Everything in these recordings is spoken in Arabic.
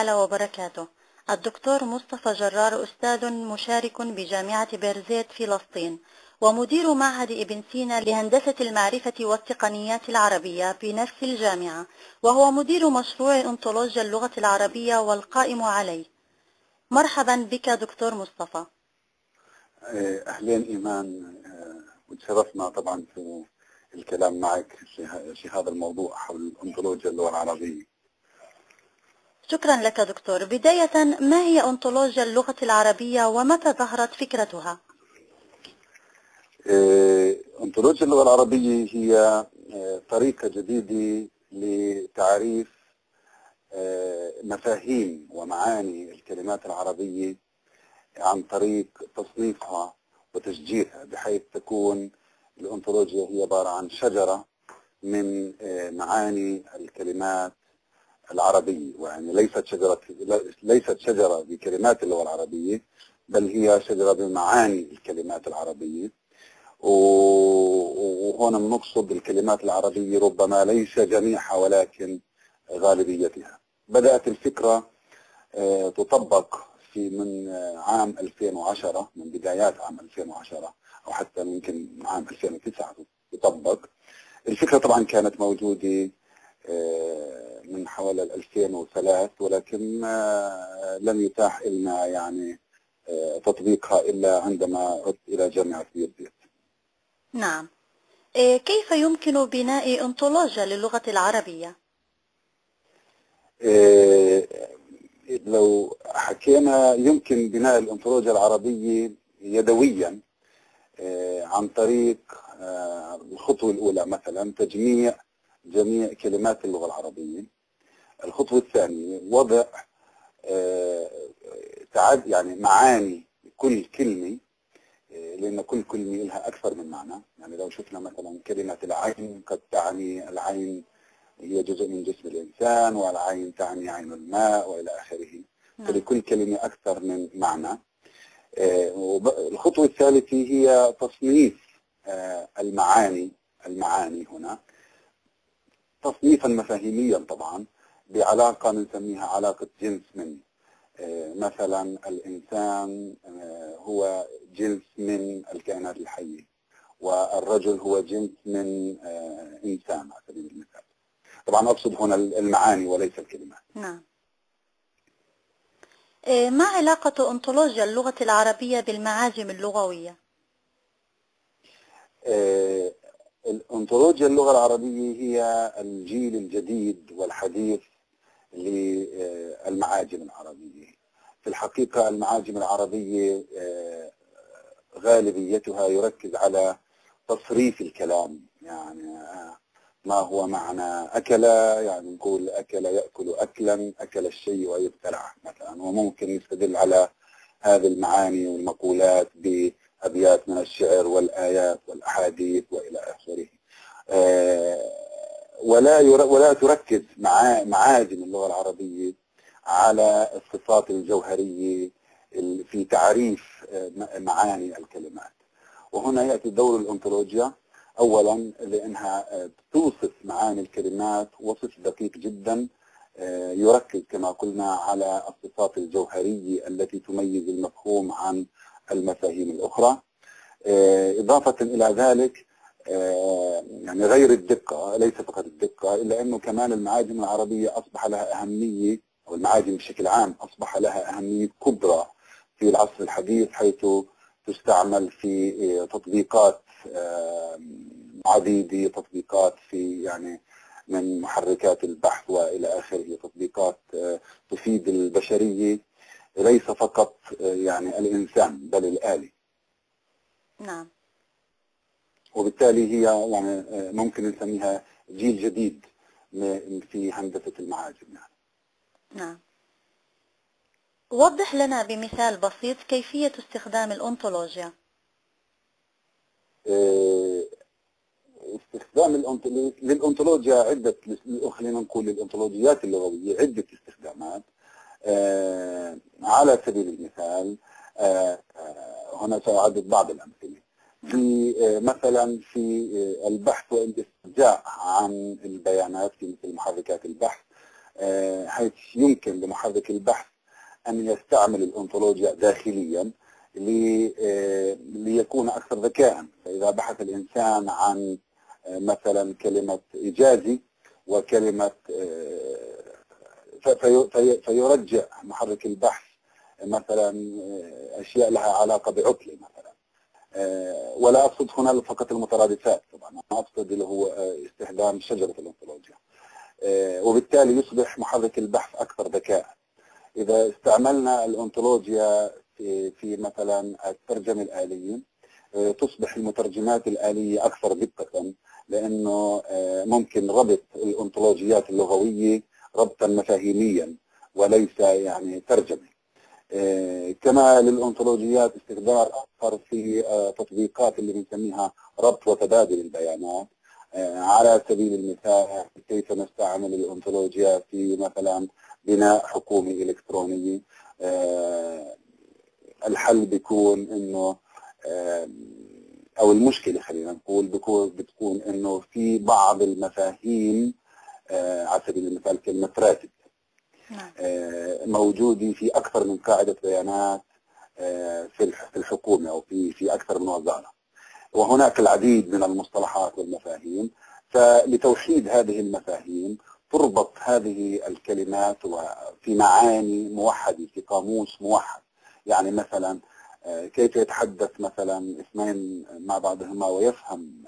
تعالى وبركاته. الدكتور مصطفى جرار أستاذ مشارك بجامعة بيرزيت فلسطين ومدير معهد ابن سينا لهندسة المعرفة والتقنيات العربية بنفس الجامعة، وهو مدير مشروع أنتولوجيا اللغة العربية والقائم عليه. مرحبا بك دكتور مصطفى. أهلين إيمان، وتشرفنا طبعا في الكلام معك في هذا الموضوع حول أنتولوجيا اللغة العربية. شكرا لك دكتور. بداية، ما هي أنتولوجيا اللغة العربية ومتى ظهرت فكرتها؟ أنتولوجيا اللغة العربية هي طريقة جديدة لتعريف مفاهيم ومعاني الكلمات العربية عن طريق تصنيفها وتشجيعها، بحيث تكون الأنتولوجيا هي عبارة عن شجرة من معاني الكلمات العربية، يعني ليست شجرة بكلمات اللغة العربية، بل هي شجرة بمعاني الكلمات العربية. وهنا نقصد الكلمات العربية ربما ليس جميعها ولكن غالبيتها. بدأت الفكرة تطبق من عام 2010، من بدايات عام 2010 أو حتى ممكن عام 2009 يطبق. الفكرة طبعا كانت موجودة من حوالي 2003، ولكن لم يتاح لنا يعني تطبيقها إلا عندما عدت إلى جامعة بيرزيت. نعم. كيف يمكن بناء أنتولوجيا للغة العربية؟ لو حكينا يمكن بناء الأنتولوجيا العربية يدويا عن طريق الخطوة الأولى مثلا تجميع جميع كلمات اللغة العربية. الخطوة الثانية وضع يعني معاني كل كلمة، لأن كل كلمة لها أكثر من معنى. يعني لو شفنا مثلا كلمة العين قد تعني العين هي جزء من جسم الإنسان، والعين تعني عين الماء وإلى آخره. فلكل كلمة أكثر من معنى. الخطوة الثالثة هي تصنيف المعاني هنا تصنيفا مفاهيميا طبعا بعلاقة نسميها علاقة جنس من. مثلا الإنسان هو جنس من الكائنات الحية، والرجل هو جنس من إنسان على سبيل المثال. طبعا أقصد هنا المعاني وليس الكلمات. نعم. ما علاقة أنتولوجيا اللغة العربية بالمعاجم اللغوية؟ أنتولوجيا اللغة العربية هي الجيل الجديد والحديث للمعاجم العربية. في الحقيقة المعاجم العربية غالبيتها يركز على تصريف الكلام، يعني ما هو معنى أكل، يعني نقول أكل يأكل أكلا، أكل الشيء ويبتلع مثلا. وممكن يستدل على هذه المعاني والمقولات بأبيات من الشعر والآيات والأحاديث وإلى آخره. ولا تركز معاجم اللغة العربية على الصفات الجوهرية في تعريف معاني الكلمات. وهنا يأتي دور الأنتولوجيا. أولا لأنها توصف معاني الكلمات وصف دقيق جدا يركز كما قلنا على الصفات الجوهرية التي تميز المفهوم عن المفاهيم الأخرى. إضافة إلى ذلك يعني غير الدقة، ليس فقط الدقة، إلا أنه كمان المعاجم العربية أصبح لها أهمية، أو المعاجم بشكل عام أصبح لها أهمية كبرى في العصر الحديث، حيث تستعمل في تطبيقات عديدة، تطبيقات في يعني من محركات البحث وإلى آخره، تطبيقات تفيد البشرية ليس فقط يعني الإنسان بل الآلة. نعم. وبالتالي هي يعني ممكن نسميها جيل جديد في هندسة المعاجم يعني. نعم. وضح لنا بمثال بسيط كيفية استخدام الأنتولوجيا. استخدام للأنتولوجيا عدة، خلينا نقول للأنتولوجيات اللغوية عدة استخدامات. على سبيل المثال هنا سأعدد بعض الأمثلة. في مثلا في البحث والاسترجاع عن البيانات في مثل محركات البحث، حيث يمكن لمحرك البحث أن يستعمل الأنتولوجيا داخليا ليكون أكثر ذكاء. فإذا بحث الإنسان عن مثلا كلمة إيجازي وكلمة فيرجع محرك البحث مثلا أشياء لها علاقة بعطلة مثلا، ولا أقصد هنا فقط المترادفات، طبعا أنا أقصد اللي هو استخدام شجرة الأنتولوجيا، وبالتالي يصبح محرك البحث أكثر ذكاء. إذا استعملنا الأنتولوجيا في مثلا الترجمة الآلية تصبح المترجمات الآلية أكثر دقة، لأنه ممكن ربط الأنتولوجيات اللغوية ربطا مفاهيميا وليس يعني ترجمة. كما للأنتولوجيات استخدام أكثر في تطبيقات اللي بنسميها ربط وتبادل البيانات. على سبيل المثال كيف نستعمل الأنتولوجيا في مثلا بناء حكومة إلكترونية، الحل بيكون إنه أو المشكلة خلينا نقول بتكون إنه في بعض المفاهيم على سبيل المثال كلمة راتب موجودة في أكثر من قاعدة بيانات في الحكومة أو في أكثر من وزارة، وهناك العديد من المصطلحات والمفاهيم. فلتوحيد هذه المفاهيم تربط هذه الكلمات في معاني موحدة في قاموس موحد. يعني مثلا كيف يتحدث مثلا اثنين مع بعضهما ويفهم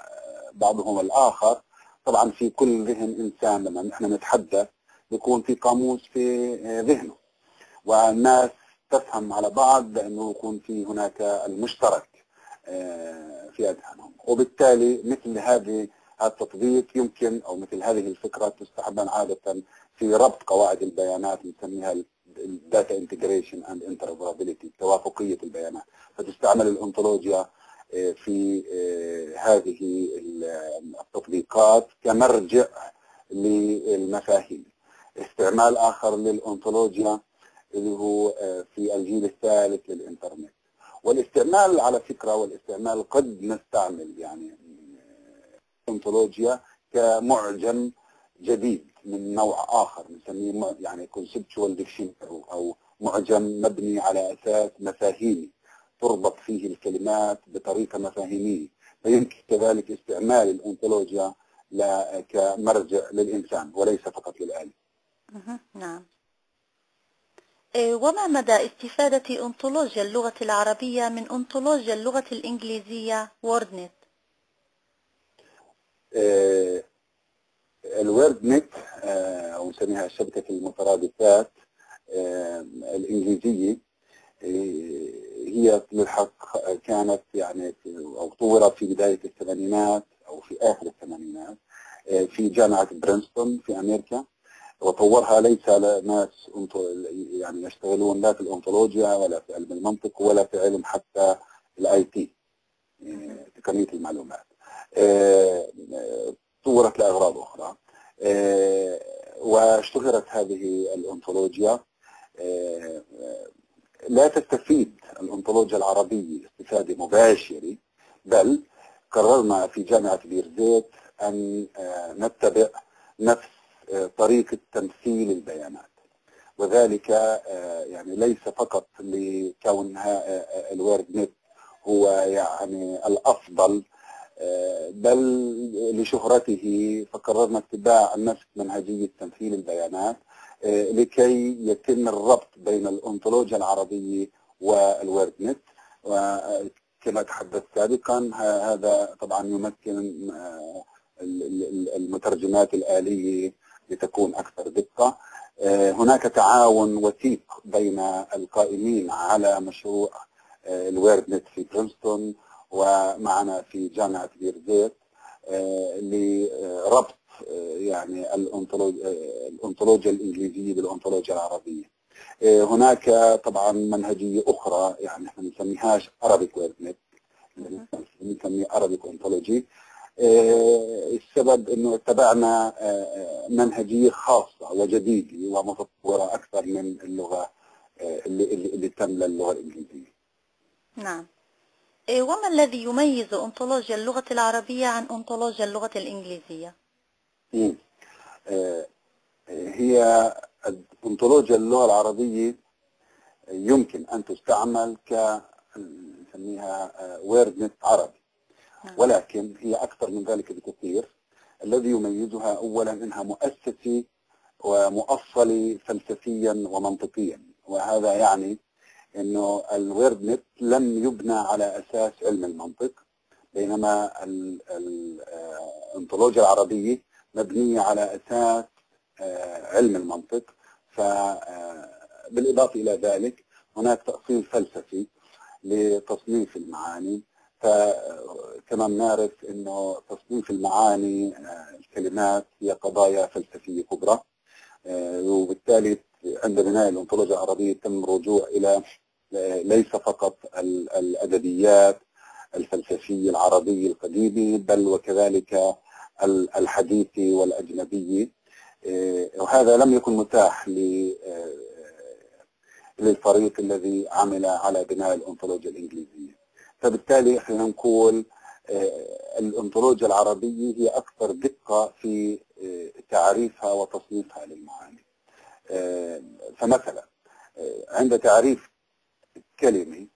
بعضهما الآخر. طبعا في كل ذهن إنسان لما نحن نتحدث بيكون في قاموس في ذهنه، والناس تفهم على بعض لأنه يكون في هناك المشترك في أذهانهم. وبالتالي مثل هذه التطبيق يمكن أو مثل هذه الفكرة تستعمل عادة في ربط قواعد البيانات نسميها Data Integration and Interoperability، توافقية البيانات. فتستعمل الأنتولوجيا في هذه التطبيقات كمرجع للمفاهيم. استعمال آخر للأنتولوجيا اللي هو في الجيل الثالث للإنترنت. والاستعمال على فكرة والاستعمال قد نستعمل يعني الأنتولوجيا كمعجم جديد من نوع آخر نسميه يعني conceptual dictionary أو معجم مبني على أساس مفاهيمي تربط فيه الكلمات بطريقة مفاهيمية. فيمكن كذلك استعمال الأنتولوجيا كمرجع للإنسان وليس فقط للآلة. نعم. وما مدى استفادة أنتولوجيا اللغة العربية من أنتولوجيا اللغة الإنجليزية وردنت؟ الوردنت أو نسميها شبكة المترادفات الإنجليزية هي للحق كانت يعني أو طورت في بداية الثمانينات أو في آخر الثمانينات في جامعة برينستون في أمريكا، وطورها ليس لناس يعني يشتغلون لا في الأنتولوجيا ولا في علم المنطق ولا في علم حتى الآي تي تقنية المعلومات، طورت لأغراض أخرى. واشتهرت هذه الأنتولوجيا. لا تستفيد الأنتولوجيا العربية استفادة مباشرة، بل قررنا في جامعة بيرزيت أن نتبع نفس طريقة تمثيل البيانات، وذلك يعني ليس فقط لكونها الوردنت هو يعني الأفضل بل لشهرته، فقررنا اتباع نفس منهجية تمثيل البيانات لكي يتم الربط بين الأنتولوجيا العربية والوردنت. وكما تحدثت سابقا هذا طبعا يمكن المترجمات الآلية لتكون أكثر دقة. هناك تعاون وثيق بين القائمين على مشروع الوردنت في برينستون ومعنا في جامعة بيرزيت لربط يعني الأنتولوجيا الإنجليزية بالأنتولوجيا العربية. هناك طبعا منهجية أخرى يعني احنا ما نسميهاش Arabic WordNet، نسميه Arabic Ontology. السبب انه اتبعنا منهجية خاصة وجديدة ومتطورة أكثر من اللغة اللي تملى اللغة الإنجليزية. نعم. وما الذي يميز أنتولوجيا اللغة العربية عن أنتولوجيا اللغة الإنجليزية؟ هي أنتولوجيا اللغة العربية يمكن أن تستعمل نسميها وردنت عربي، ولكن هي أكثر من ذلك بكثير. الذي يميزها أولا أنها مؤسسة ومؤصلة فلسفيا ومنطقيا، وهذا يعني أنه الوردنت لم يبنى على أساس علم المنطق، بينما الأنتولوجيا العربية مبنية على أساس علم المنطق. فبالإضافة إلى ذلك هناك تأصيل فلسفي لتصنيف المعاني، فكما بنعرف أنه تصنيف المعاني الكلمات هي قضايا فلسفية كبرى، وبالتالي عند بناء الأنتولوجيا العربية تم الرجوع إلى ليس فقط الأدبيات الفلسفية العربية القديمة بل وكذلك الحديثة والأجنبية، وهذا لم يكن متاح للفريق الذي عمل على بناء الأنتولوجيا الإنجليزية. فبالتالي خلينا نقول الأنتولوجيا العربية هي أكثر دقة في تعريفها وتصنيفها للمعاني. فمثلا عند تعريف كلمة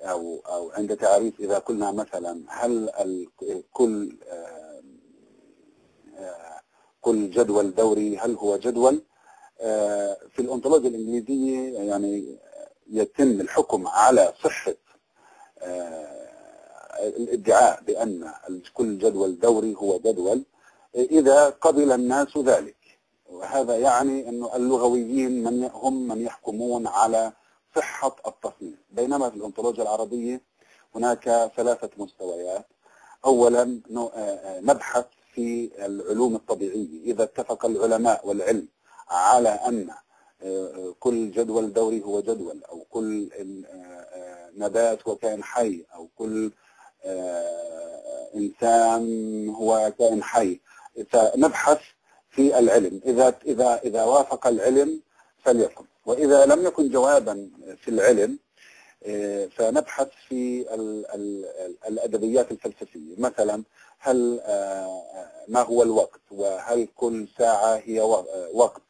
أو عند تعريف إذا قلنا مثلا هل كل جدول دوري هل هو جدول، في الأنتولوجيا الإنجليزية يعني يتم الحكم على صحة الادعاء بأن كل جدول دوري هو جدول إذا قبل الناس ذلك، وهذا يعني أنه اللغويين هم من يحكمون على صحة التصنيف. بينما في الأنتولوجيا العربية هناك ثلاثة مستويات. أولا نبحث في العلوم الطبيعية، إذا اتفق العلماء والعلم على أن كل جدول دوري هو جدول أو كل نبات هو كائن حي أو كل إنسان هو كائن حي، فنبحث في العلم. إذا وافق العلم فليكن، وإذا لم يكن جوابا في العلم فنبحث في الأدبيات الفلسفية. مثلا هل ما هو الوقت، وهل كل ساعة هي وقت،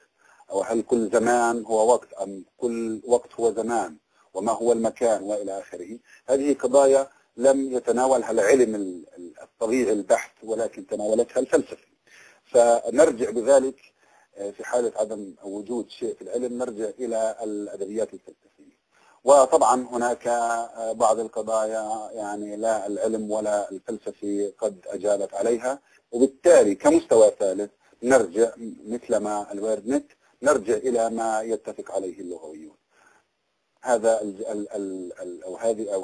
أو هل كل زمان هو وقت أم كل وقت هو زمان، وما هو المكان وإلى آخره. هذه قضايا لم يتناولها العلم الطبيعي البحث ولكن تناولتها الفلسفة. فنرجع بذلك في حالة عدم وجود شيء في العلم نرجع إلى الأدبيات الفلسفية. وطبعا هناك بعض القضايا يعني لا العلم ولا الفلسفة قد أجابت عليها، وبالتالي كمستوى ثالث نرجع مثلما الوردنت نرجع إلى ما يتفق عليه اللغويون. هذا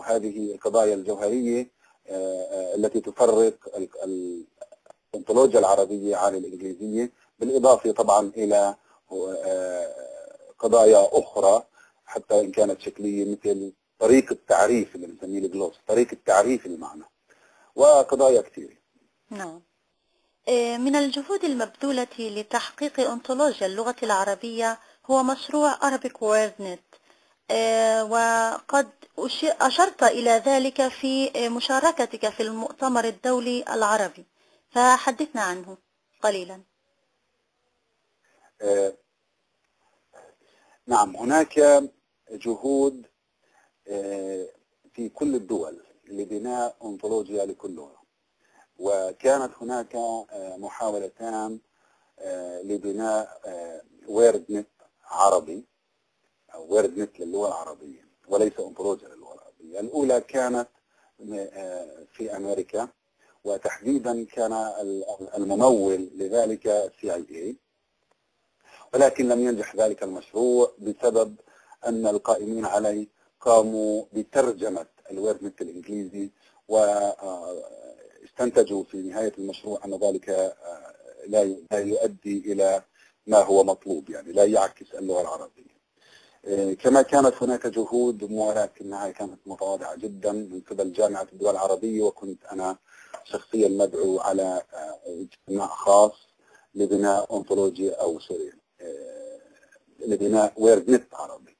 هذه القضايا الجوهرية التي تفرق الأنتولوجيا العربية عن الإنجليزية، بالإضافة طبعا إلى قضايا أخرى حتى وإن كانت شكلية، مثل طريقة تعريف اللي بنسميه الجلوس، طريقة تعريف المعنى، وقضايا كثيرة. نعم. من الجهود المبذولة لتحقيق أنتولوجيا اللغة العربية هو مشروع Arabic WordNet، وقد أشرت إلى ذلك في مشاركتك في المؤتمر الدولي العربي، فحدثنا عنه قليلا. نعم، هناك جهود في كل الدول لبناء أنتولوجيا لكل لغة، وكانت هناك محاولتان لبناء وردنت عربي أو وردنت للغة العربية وليس أنتولوجيا للغة العربية. الأولى كانت في أمريكا، وتحديدا كان الممول لذلك CIA، ولكن لم ينجح ذلك المشروع بسبب أن القائمين عليه قاموا بترجمة الوردنت الإنجليزي، واستنتجوا في نهاية المشروع أن ذلك لا يؤدي إلى ما هو مطلوب، يعني لا يعكس اللغة العربية. كما كانت هناك جهود ولكنها كانت متواضعة جدا من قبل جامعة الدول العربية، وكنت أنا شخصيا مدعو على اجتماع خاص لبناء أنتولوجيا أو سوري لبناء وردنت عربي.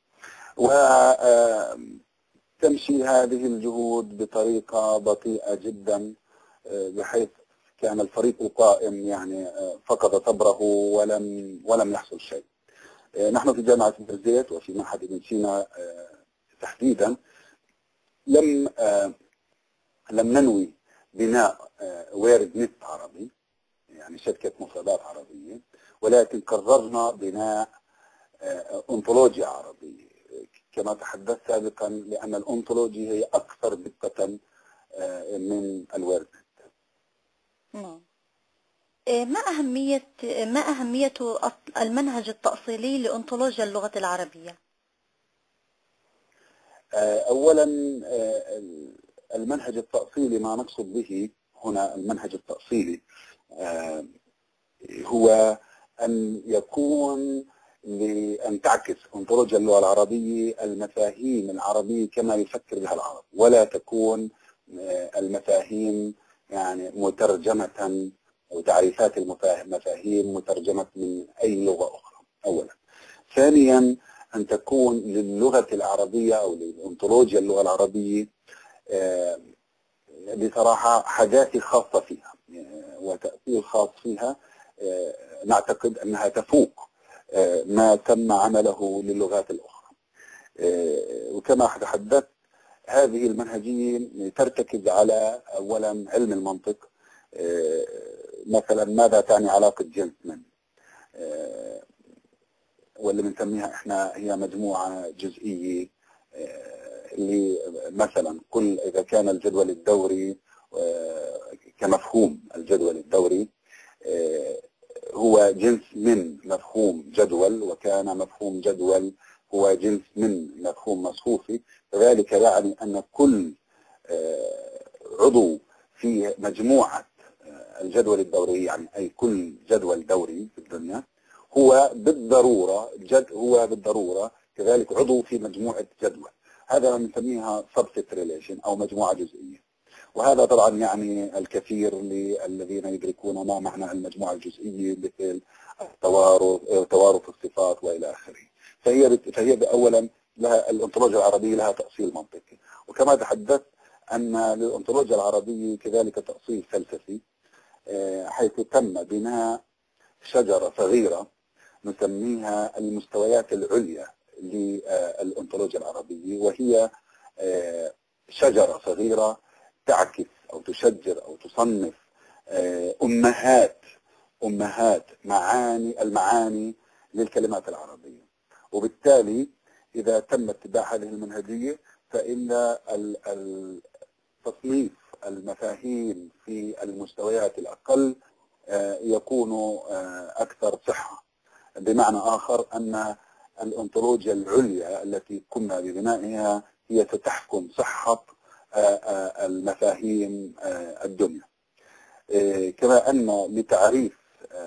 وتمشي هذه الجهود بطريقة بطيئة جدا، بحيث كان الفريق القائم يعني فقد صبره ولم يحصل شيء. نحن في جامعة بيرزيت وفي معهد ابن سينا تحديدا لم ننوي بناء وردنت عربي، يعني شبكة مفردات عربية، ولكن قررنا بناء أنتولوجيا عربية كما تحدثت سابقا، لأن الأنتولوجيا هي أكثر دقة من الوردنت. ما أهمية المنهج التأصيلي لأنتولوجيا اللغة العربية؟ أولا المنهج التأصيلي، ما نقصد به هنا المنهج التأصيلي هو أن يكون لأن تعكس أنتولوجيا اللغة العربية المفاهيم العربية كما يفكر بها العرب، ولا تكون المفاهيم يعني مترجمة أو تعريفات المفاهيم مترجمة من أي لغة أخرى أولا. ثانيا أن تكون للغة العربية أو لأنتولوجيا اللغة العربية بصراحة حداثة خاصة فيها وتأثير خاص فيها، نعتقد أنها تفوق ما تم عمله للغات الأخرى. وكما تحدثت هذه المنهجية ترتكز على أولا علم المنطق، مثلا ماذا تعني علاقة جنس من، واللي بنسميها احنا هي مجموعة جزئية اللي مثلا كل إذا كان الجدول الدوري كمفهوم الجدول الدوري هو جنس من مفهوم جدول، وكان مفهوم جدول هو جنس من مفهوم مصفوفي، فذلك يعني أن كل عضو في مجموعة الجدول الدوري، يعني أي كل جدول دوري في الدنيا هو بالضرورة كذلك عضو في مجموعة جدول. هذا ما نسميها subset relation أو مجموعة جزئية، وهذا طبعا يعني الكثير للذين يدركون ما معنى المجموعة الجزئية مثل توارث الصفات وإلى آخره. فهي أولا لها الأنتولوجيا العربية لها تأصيل منطقي، وكما تحدثت أن للأنتولوجيا العربية كذلك تأصيل فلسفي، حيث تم بناء شجرة صغيرة نسميها المستويات العليا للأنتولوجيا العربية، وهي شجرة صغيرة تعكس أو تشجر أو تصنف أمهات المعاني للكلمات العربية. وبالتالي إذا تم اتباع هذه المنهجية فإن تصنيف المفاهيم في المستويات الأقل يكون أكثر صحة. بمعنى آخر أن الأنتولوجيا العليا التي قمنا ببنائها هي ستحكم صحة المفاهيم الدنيا. كما أن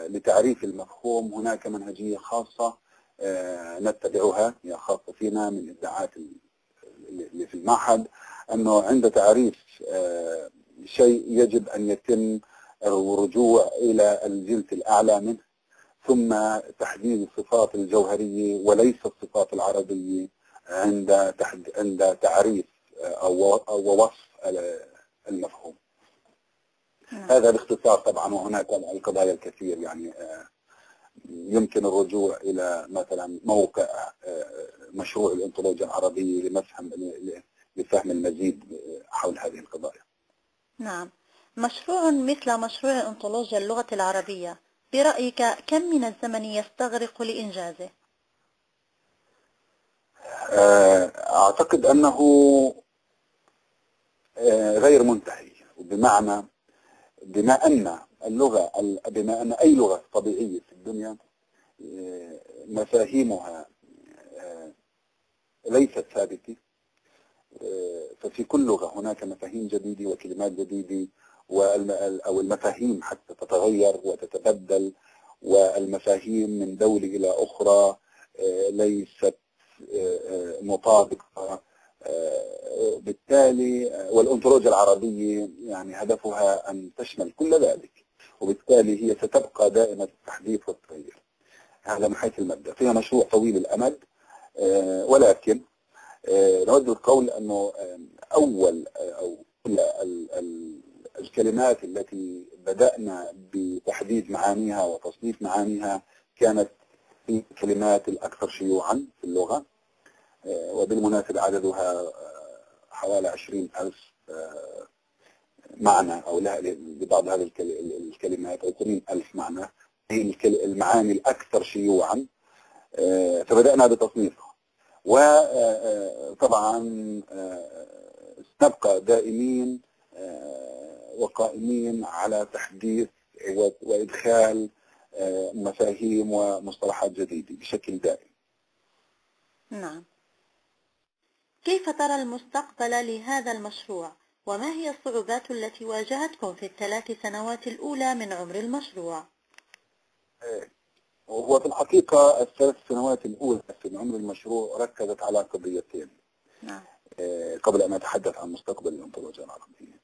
لتعريف المفهوم هناك منهجية خاصة نتبعها، هي خاصة فينا من الإبداعات اللي في المعهد، أنه عند تعريف شيء يجب أن يتم الرجوع إلى الجلد الأعلى منه، ثم تحديد الصفات الجوهرية وليس الصفات العربية عند تعريف أو وصف المفهوم. هذا باختصار طبعا، وهناك القضايا الكثير يعني يمكن الرجوع إلى مثلا موقع مشروع الأنتولوجيا العربية لفهم المزيد حول هذه القضايا. نعم، مشروع مثل مشروع أنتولوجيا اللغة العربية برأيك كم من الزمن يستغرق لإنجازه؟ أعتقد أنه غير منتهي، بمعنى بما أن أي لغة طبيعية في الدنيا مفاهيمها ليست ثابتة، ففي كل لغة هناك مفاهيم جديدة وكلمات جديدة، أو المفاهيم حتى تتغير وتتبدل، والمفاهيم من دولة إلى أخرى ليست مطابقة. بالتالي والأنتولوجيا العربية يعني هدفها أن تشمل كل ذلك، وبالتالي هي ستبقى دائمة التحديث والتغيير. هذا من حيث المبدأ، فيها مشروع طويل الأمد، ولكن نود القول أنه أول أو كل الكلمات التي بدأنا بتحديد معانيها وتصنيف معانيها كانت في الكلمات الأكثر شيوعا في اللغة، وبالمناسبة عددها حوالي 20,000 معنى أو لبعض هذه الكلمات، أو 80,000 معنى هي المعاني الأكثر شيوعا. فبدأنا بتصنيفها، وطبعا نبقى دائمين وقائمين على تحديث وإدخال مفاهيم ومصطلحات جديدة بشكل دائم. نعم. كيف ترى المستقبل لهذا المشروع؟ وما هي الصعوبات التي واجهتكم في ال3 سنوات الأولى من عمر المشروع؟ هو في الحقيقة ال3 سنوات الأولى من عمر المشروع ركزت على قضيتين. نعم. قبل أن أتحدث عن مستقبل الأنتولوجيا العربية،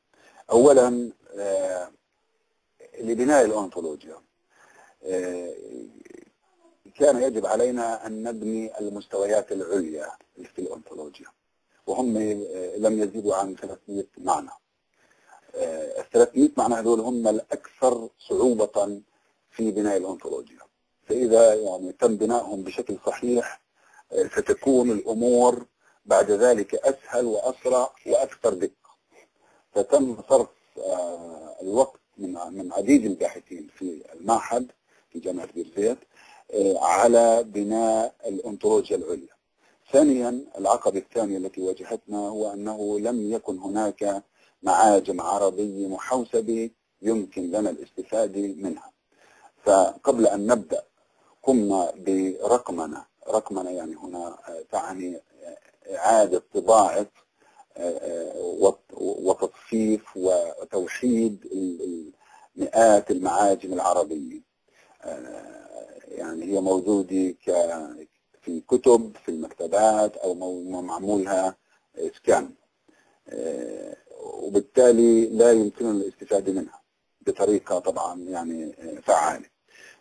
أولا لبناء الأنتولوجيا كان يجب علينا أن نبني المستويات العليا في الأنتولوجيا، وهم لم يزيدوا عن 300 معنى. ال300 معنى هذول هم الأكثر صعوبة في بناء الأنتولوجيا، فإذا يعني تم بنائهم بشكل صحيح ستكون الأمور بعد ذلك أسهل وأسرع وأكثر دقة. فتم صرف الوقت من عديد الباحثين في المعهد في جامعة بيرزيت على بناء الأنتولوجيا العليا. ثانيا، العقبة الثانية التي واجهتنا هو أنه لم يكن هناك معاجم عربية محوسبة يمكن لنا الاستفادة منها. فقبل أن نبدأ قمنا برقمنة، رقمنة يعني هنا تعني إعادة طباعة وتصفيف وتوحيد مئات المعاجم العربية، يعني هي موجودة في كتب في المكتبات أو معمولها سكان، وبالتالي لا يمكننا الاستفادة منها بطريقة طبعا يعني فعالة.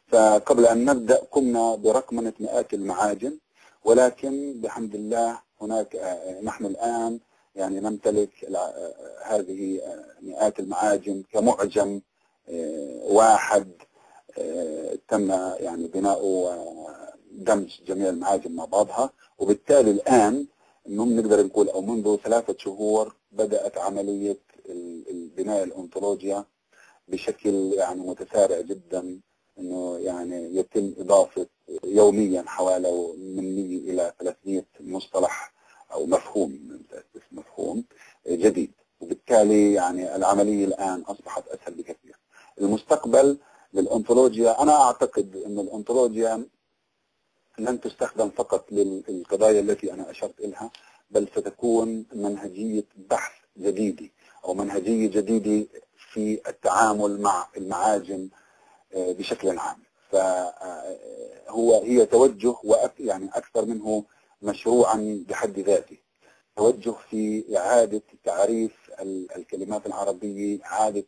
فقبل أن نبدأ قمنا برقمنة مئات المعاجم، ولكن بحمد الله هناك نحن الآن يعني نمتلك هذه مئات المعاجم كمعجم واحد تم يعني بناؤه ودمج جميع المعاجم مع بعضها، وبالتالي الآن نقدر نقول أو منذ 3 شهور بدأت عملية بناء الأنتولوجيا بشكل يعني متسارع جدا، إنه يعني يتم إضافة يوميا حوالي من 100 إلى 300 مصطلح أو مفهوم جديد، وبالتالي يعني العملية الآن أصبحت أسهل بكثير. المستقبل للأنتولوجيا، أنا أعتقد أن الأنتولوجيا لن تستخدم فقط للقضايا التي أنا أشرت إليها، بل ستكون منهجية بحث جديدة أو منهجية جديدة في التعامل مع المعاجم بشكل عام. فهو هي توجه يعني أكثر منه مشروعا بحد ذاته، توجه في إعادة تعريف الكلمات العربية، إعادة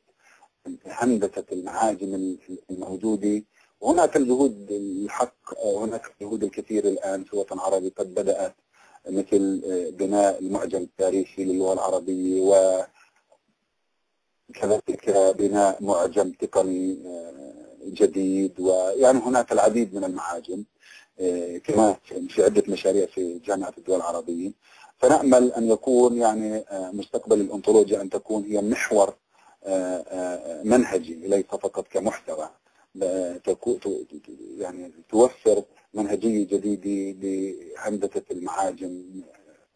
هندسة المعاجم الموجودة. وهناك الجهود الحق، هناك الجهود الكثيرة الآن سواء عربي قد بدأت، مثل بناء المعجم التاريخي للغة العربية، وكذلك بناء معجم تقني جديد، ويعني هناك العديد من المعاجم كما في عدة مشاريع في جامعة الدول العربية. فنأمل أن يكون يعني مستقبل الأنتولوجيا أن تكون هي محور منهجي ليس فقط كمحتوى، يعني توفر منهجية جديدة لهندسة المعاجم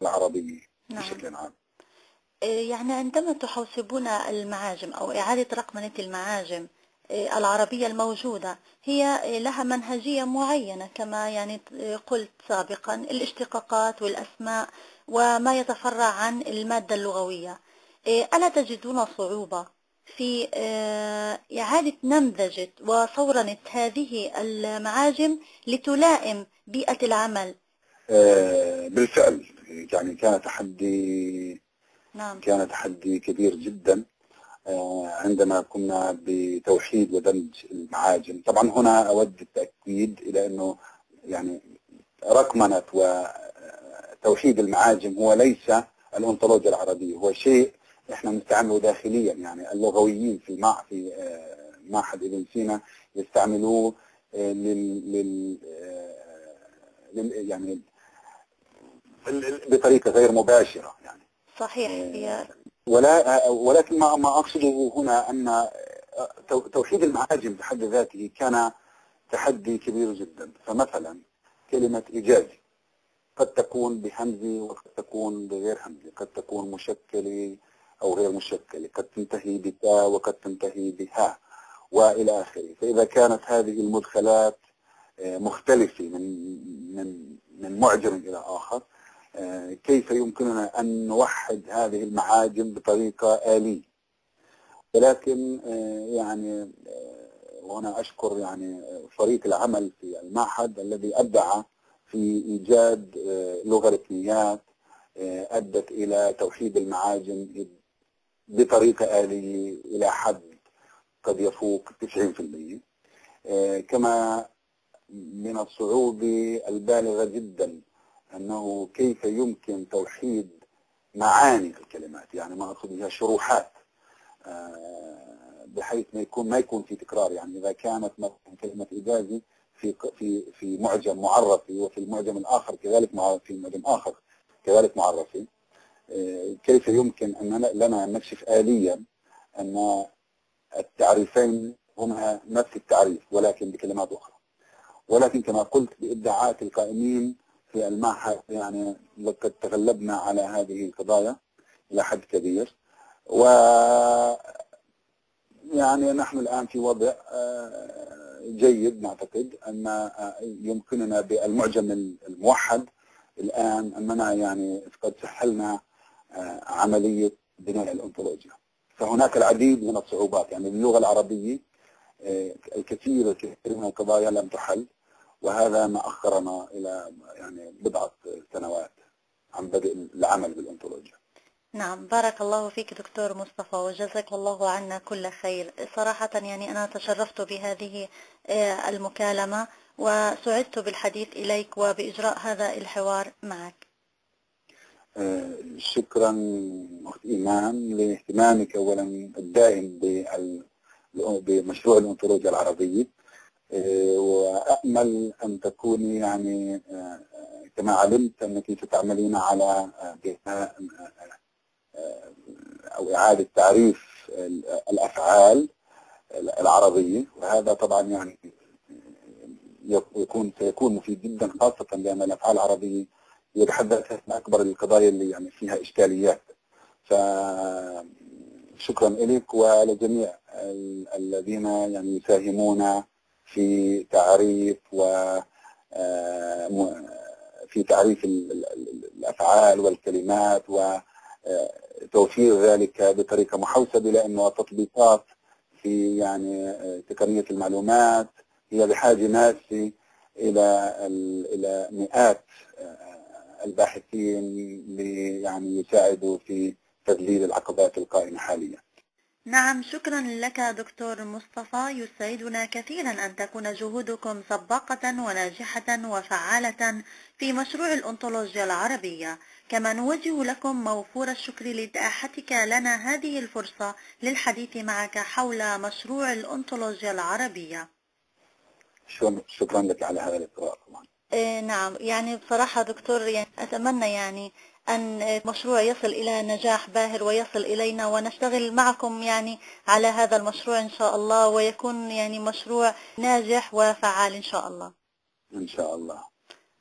العربية بشكل عام. يعني عندما تحوسبون المعاجم أو إعادة رقمنة المعاجم العربية الموجودة، هي لها منهجية معينة كما يعني قلت سابقا، الاشتقاقات والأسماء وما يتفرع عن المادة اللغوية. ألا تجدون صعوبة في إعادة نمذجة وصورنة هذه المعاجم لتلائم بيئة العمل؟ بالفعل يعني كان تحدي كبير جدا عندما قمنا بتوحيد ودمج المعاجم. طبعا هنا أود التأكيد إلى أنه يعني رقمنة وتوحيد المعاجم هو ليس الأنتولوجيا العربية، هو شيء احنا بنستعمله داخليا، يعني اللغويين في معهد ابن سينا يستعملوه يعني بطريقه غير مباشره يعني. صحيح. ولكن ما اقصده هنا ان توحيد المعاجم بحد ذاته كان تحدي كبير جدا. فمثلا كلمه ايجازي قد تكون بهمزي وقد تكون بغير همزي، قد تكون مشكلة أو غير مشكلة، قد تنتهي بتاء وقد تنتهي بها وإلى آخره. فإذا كانت هذه المدخلات مختلفة من معجم إلى آخر، كيف يمكننا أن نوحد هذه المعاجم بطريقة آلية؟ ولكن يعني وأنا أشكر يعني فريق العمل في المعهد الذي أبدع في إيجاد لوغاريتميات أدت إلى توحيد المعاجم بطريقة آلية إلى حد قد يفوق 90%. كما من الصعوبة البالغة جدا أنه كيف يمكن توحيد معاني الكلمات، يعني ما أقصدها شروحات، بحيث ما يكون في تكرار. يعني إذا كانت مثلا كلمة إيجازي في معجم معرفي وفي المعجم الآخر كذلك في معجم آخر كذلك معرفي، كيف يمكن أن لنا نكشف آليا أن التعريفين هما نفس التعريف ولكن بكلمات أخرى. ولكن كما قلت بإبداعات القائمين في المعهد يعني لقد تغلبنا على هذه القضايا إلى حد كبير. و يعني نحن الآن في وضع جيد، نعتقد أن يمكننا بالمعجم الموحد الآن أننا يعني قد سهلنا عملية بناء الأنتولوجيا. فهناك العديد من الصعوبات، يعني باللغة العربية الكثير من القضايا لم تحل، وهذا ما أخرنا إلى يعني بضعة سنوات عن بدء العمل بالأنتولوجيا. نعم، بارك الله فيك دكتور مصطفى وجزاك الله عنا كل خير. صراحة يعني أنا تشرفت بهذه المكالمة وسعدت بالحديث إليك وبإجراء هذا الحوار معك. شكرا أخت إيمان لاهتمامك أولا الدائم بمشروع الأنتولوجيا العربية، وأأمل أن تكوني يعني كما علمت أنك ستعملين على بناء أو إعادة تعريف الأفعال العربية، وهذا طبعا يعني سيكون مفيد جدا، خاصة لأن الأفعال العربية يتحدث عن أكبر القضايا اللي يعني فيها إشكاليات. فشكرا لك ولجميع الذين يعني يساهمون في تعريف الأفعال والكلمات و توفير ذلك بطريقة محوسبة، لأنه التطبيقات في يعني تقنية المعلومات هي بحاجة ماسة إلى مئات الباحثين يعني يساعدوا في تذليل العقبات القائمة حاليا. نعم، شكرا لك دكتور مصطفى، يسعدنا كثيرا أن تكون جهودكم سباقة وناجحة وفعالة في مشروع الأنتولوجيا العربية. كما نوجه لكم موفور الشكر لإتاحتك لنا هذه الفرصة للحديث معك حول مشروع الأنتولوجيا العربية. شكرا لك على هذا اللقاء. نعم، يعني بصراحة دكتور يعني أتمنى يعني أن المشروع يصل إلى نجاح باهر ويصل إلينا، ونشتغل معكم يعني على هذا المشروع إن شاء الله، ويكون يعني مشروع ناجح وفعال إن شاء الله. إن شاء الله.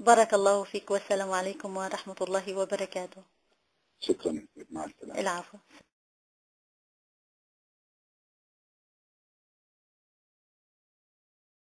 بارك الله فيك والسلام عليكم ورحمة الله وبركاته. شكرا، مع السلامة. العفو.